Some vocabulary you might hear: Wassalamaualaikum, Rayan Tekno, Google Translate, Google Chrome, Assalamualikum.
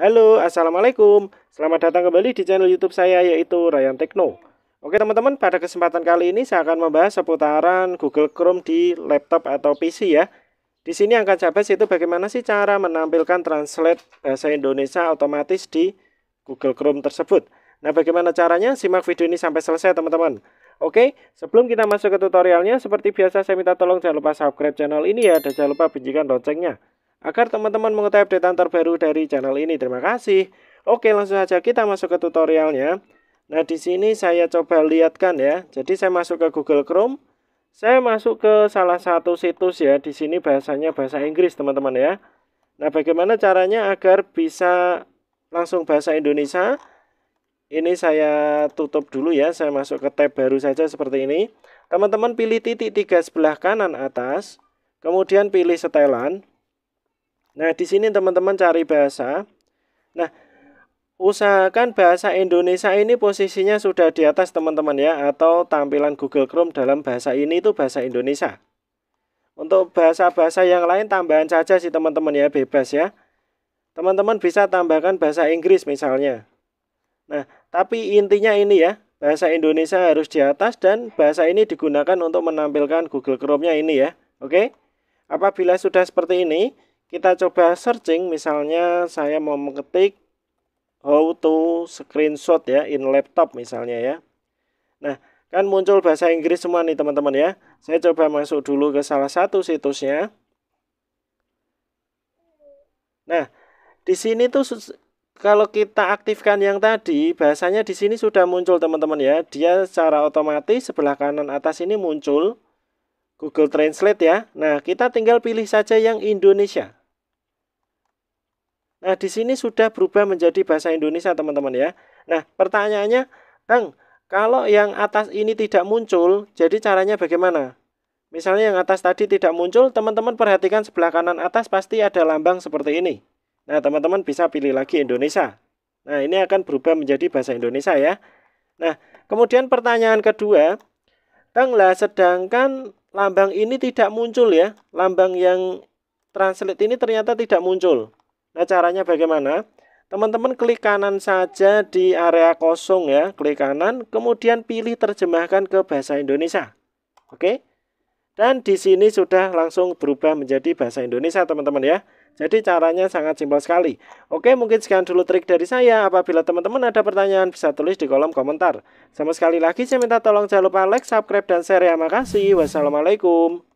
Halo, Assalamualaikum. Selamat datang kembali di channel YouTube saya, yaitu Rayan Tekno. Oke teman-teman, pada kesempatan kali ini saya akan membahas seputaran Google Chrome di laptop atau PC ya. Di sini yang akan saya bahas itu bagaimana sih cara menampilkan translate bahasa Indonesia otomatis di Google Chrome tersebut. Nah, bagaimana caranya? Simak video ini sampai selesai teman-teman. Oke, sebelum kita masuk ke tutorialnya, seperti biasa saya minta tolong jangan lupa subscribe channel ini ya, dan jangan lupa bunyikan loncengnya, agar teman-teman mengetahui updatean terbaru dari channel ini. Terima kasih. Oke, langsung saja kita masuk ke tutorialnya. Nah, di sini saya coba lihatkan ya. Jadi saya masuk ke Google Chrome. Saya masuk ke salah satu situs ya. Di sini bahasanya bahasa Inggris, teman-teman ya. Nah, bagaimana caranya agar bisa langsung bahasa Indonesia? Ini saya tutup dulu ya. Saya masuk ke tab baru saja seperti ini. Teman-teman pilih titik 3 sebelah kanan atas, kemudian pilih setelan. Nah, di sini teman-teman cari bahasa. Nah, usahakan bahasa Indonesia ini posisinya sudah di atas teman-teman ya, atau tampilan Google Chrome dalam bahasa ini itu bahasa Indonesia. Untuk bahasa-bahasa yang lain tambahan saja sih teman-teman ya, bebas ya. Teman-teman bisa tambahkan bahasa Inggris misalnya. Nah, tapi intinya ini ya, bahasa Indonesia harus di atas dan bahasa ini digunakan untuk menampilkan Google Chrome-nya ini ya. Oke. Apabila sudah seperti ini, kita coba searching, misalnya saya mau mengetik how to screenshot ya in laptop misalnya ya. Nah, kan muncul bahasa Inggris semua nih teman-teman ya. Saya coba masuk dulu ke salah satu situsnya. Nah, di sini tuh kalau kita aktifkan yang tadi, bahasanya di sini sudah muncul teman-teman ya. Dia secara otomatis sebelah kanan atas ini muncul Google Translate ya. Nah, kita tinggal pilih saja yang Indonesia. Nah, di sini sudah berubah menjadi bahasa Indonesia, teman-teman ya. Nah, pertanyaannya, Bang, kalau yang atas ini tidak muncul, jadi caranya bagaimana? Misalnya yang atas tadi tidak muncul, teman-teman perhatikan sebelah kanan atas pasti ada lambang seperti ini. Nah, teman-teman bisa pilih lagi Indonesia. Nah, ini akan berubah menjadi bahasa Indonesia ya. Nah, kemudian pertanyaan kedua, Bang, lah sedangkan lambang ini tidak muncul ya. Lambang yang translate ini ternyata tidak muncul. Nah, caranya bagaimana? Teman-teman klik kanan saja di area kosong ya, klik kanan, kemudian pilih terjemahkan ke bahasa Indonesia. Oke. Dan di sini sudah langsung berubah menjadi bahasa Indonesia, teman-teman ya. Jadi caranya sangat simpel sekali. Oke, mungkin sekian dulu trik dari saya. Apabila teman-teman ada pertanyaan bisa tulis di kolom komentar. Sama sekali lagi saya minta tolong jangan lupa like, subscribe, dan share ya. Makasih. Wassalamualaikum.